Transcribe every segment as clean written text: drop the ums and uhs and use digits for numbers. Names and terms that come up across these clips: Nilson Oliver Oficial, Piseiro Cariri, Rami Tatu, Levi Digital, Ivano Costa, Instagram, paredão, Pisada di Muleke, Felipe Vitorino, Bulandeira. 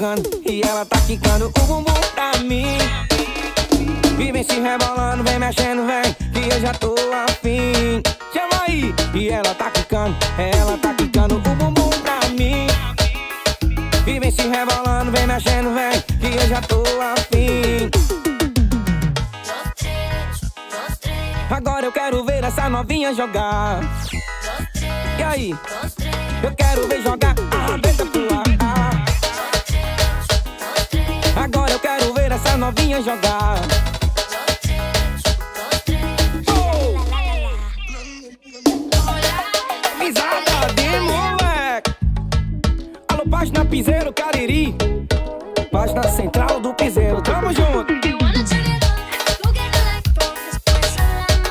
jogando e ela tá quicando o bumbum pra mim. Vem se rebolando, vem mexendo, vem, que eu já tô afim. Chama aí! E ela tá quicando o bumbum pra mim. Vem se rebolando, vem mexendo, vem, que eu já tô afim. Agora eu quero ver essa novinha jogar. E aí? Eu quero ver jogar a cabeça pro ar. Agora eu quero ver essa novinha jogar. Pisada de Muleke. Alô, página Piseiro Cariri, página central do Piseiro, tamo junto.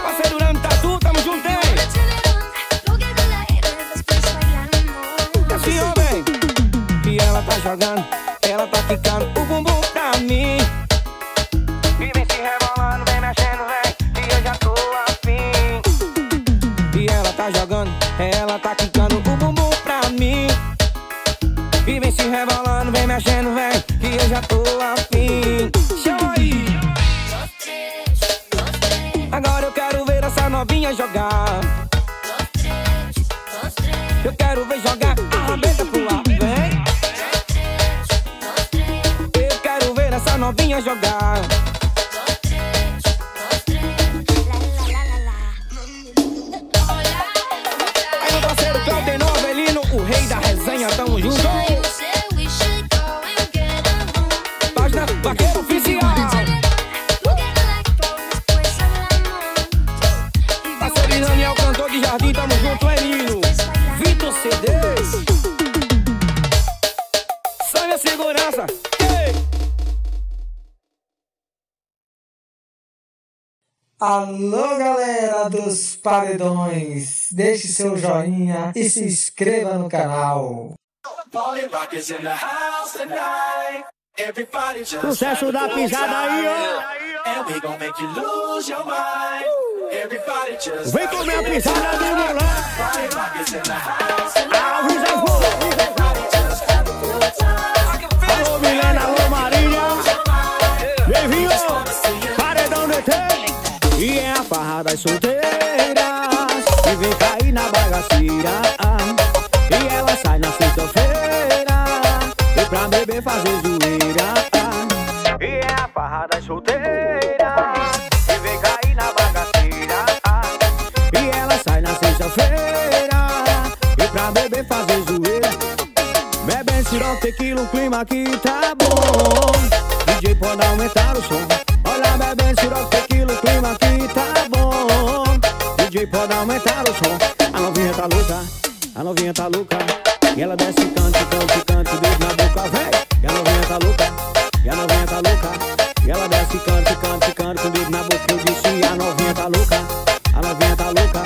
Parceiro Rami Tatu, tamo junto, hein? Cassião, vem. E ela tá jogando, ela tá ficando o bumbum pra mim. E vem se rebolando, vem mexendo, vem, e eu já tô afim. E ela tá jogando, ela tá quicando o bumbum pra mim. E vem se rebolando, vem mexendo, vem, que eu já tô afim. Chama aí! Agora eu quero ver essa novinha jogar. Eu quero ver jogar a cabeça pro ar, vem. Eu quero ver essa novinha jogar. Tamo junto. Página Vaqueiro Oficial. Parceiro Daniel, cantor de jardim, tamo junto, é lindo. Vitor CDs. Sanha Segurança. Alô, galera dos paredões, deixe seu joinha e se inscreva no canal. Sucesso da pisada aí, ó. Vem comer a pisada do Muleke. Alô, Milena, alô, Maria. Bem-vindo, paredão DT. E é a farra das solteiras que vem cair na bagaceira. E ela sai na sexta-feira e pra beber fazer zoeira. E é a farra das solteiras que vem cair na bagaceira. E ela sai na sexta-feira e pra beber fazer zoeira. Bebem sirop, tequila, o clima aqui tá bom. DJ pode aumentar o som. Olha, bebem sirop, tequila, o clima aqui pode aumentar o som. A novinha tá louca, a novinha tá louca, e ela desce, cante, cante, cante, beijo na boca, vem. E a novinha tá louca, e a novinha tá louca, e ela desce, cante, cante, cante, com beijo na boca. Eu disse, a novinha tá louca, a novinha tá louca,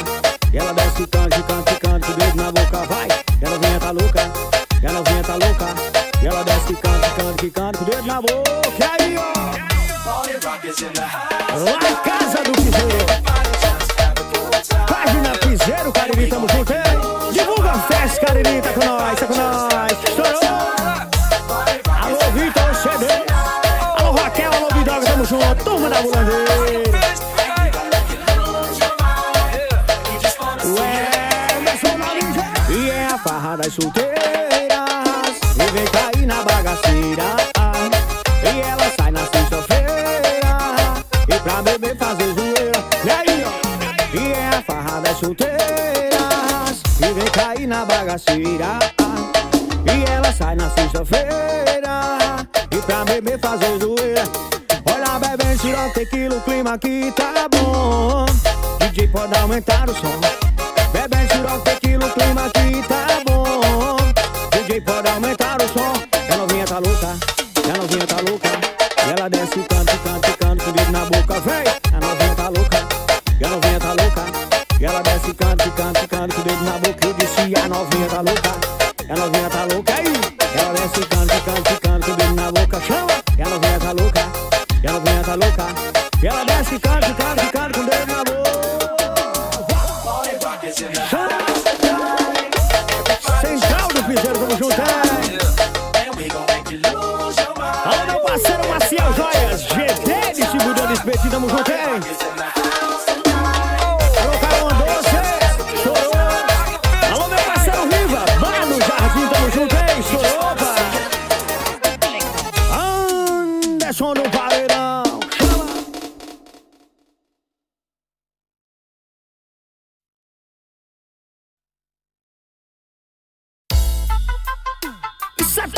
e ela desce, cante, cante, cante, com beijo na boca, vai. E a novinha tá louca, e a novinha tá louca, e ela desce, cante, cante, cante, com beijo na boca. E aí, ó, lá em casa do Piseiro, página Piseiro Cariri, tamo junto, hein? Divulga a festa, Cariri, tá com nós, tá com nós. Estourou! Alô, Vitor CD, alô, Raquel, alô, Vidoga, tamo junto, turma da Bulandeira. E é a farra das solteiras e vem cair na bagaceira. E ela sai na sexta-feira e pra beber fazer zoeira. E aí, ó, e é a farra das solteiras e vem cair na bagaceira. E ela sai na sexta-feira e pra beber fazer zoeira. Olha, bebê, tirou tequila, o clima aqui tá bom. DJ pode aumentar o som. Bebê, tirou tequila, o clima aqui tá bom. DJ pode aumentar o som. E a novinha tá louca, e a novinha tá louca, e ela desce, canta, canta, canta, com o dedo na boca, vem. E a novinha tá louca, e ela desce, canta, canta, canta, com o dedo na boca. Eu disse, a novinha tá louca, e a novinha tá louca, aí. Ela desce, canta, canta, canta, com o dedo na boca, chama. E a novinha tá louca, e a novinha tá louca, e ela desce, canta, canta, canta, com o dedo na boca. Chama. Central do Piseiro, tamo junto, hein?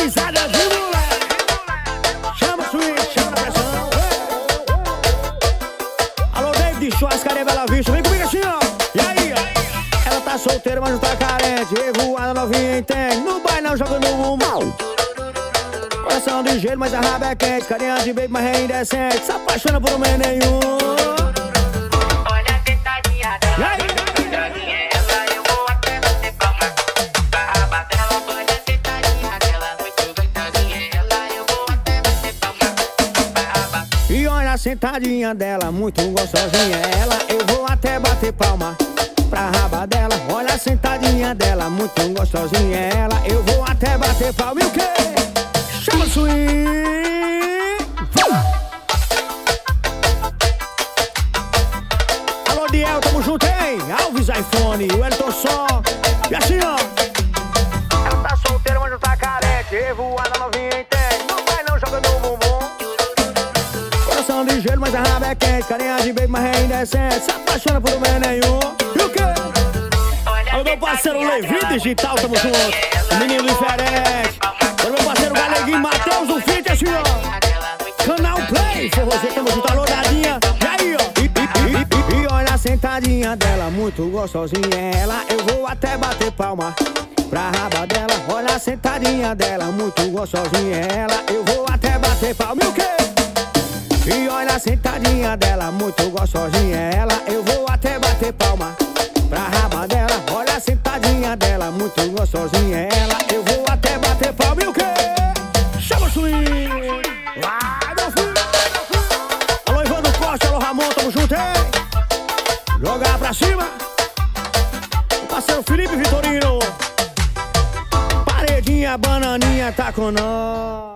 Pisada di Muleke. Chama o switch, chama a pressão. Alô, David Churrascaria Bela Vista. Vem comigo assim, ó. E aí, ó. Ela tá solteira, mas não tá carente. Revoada novinha, entende? No bailão, joga no mumbão. Coração ligeiro, mas a raba é quente. Carinha de baby, mas é indecente. Se apaixona por homem nenhum. Olha a tentadinha dela. Sentadinha dela, muito gostosinha ela, eu vou até bater palma pra raba dela. Olha a sentadinha dela, muito gostosinha ela, eu vou até bater palma. E o que? Chama o swing. Alô, Diel, tamo junto, hein? Alves iPhone, o Elton só. E assim, ó. Ela tá solteira, mas não tá carente. Revoada novinha, entende? Não vai não, joga no bumbum. Ligeiro, mas a raba é quente, carinha de baby, mas é indecente. Se apaixona por homem nenhum. E o quê? Olha o meu parceiro Levi Digital, tamo junto. Menino diferente. Olha o meu parceiro Galeguinho, Matheus, o Fit, assim, ó. Canal Play, se você tamo junto, alô, dadinha. E aí, ó. E olha a sentadinha dela, muito gostosinha ela, eu vou até bater palma pra raba dela. Olha a sentadinha dela, muito gostosinha ela, eu vou até bater palma. E o quê? E olha a sentadinha dela, muito gostosinha ela, eu vou até bater palma pra raba dela. Olha a sentadinha dela, muito gostosinha ela, eu vou até bater palma. E o quê? Chama o swing. Vai, meu filho. Alô, Ivano Costa, alô, Ramon, tamo junto, hein? Joga pra cima. O parceiro Felipe Vitorino. Paredinha, bananinha, tá com nós.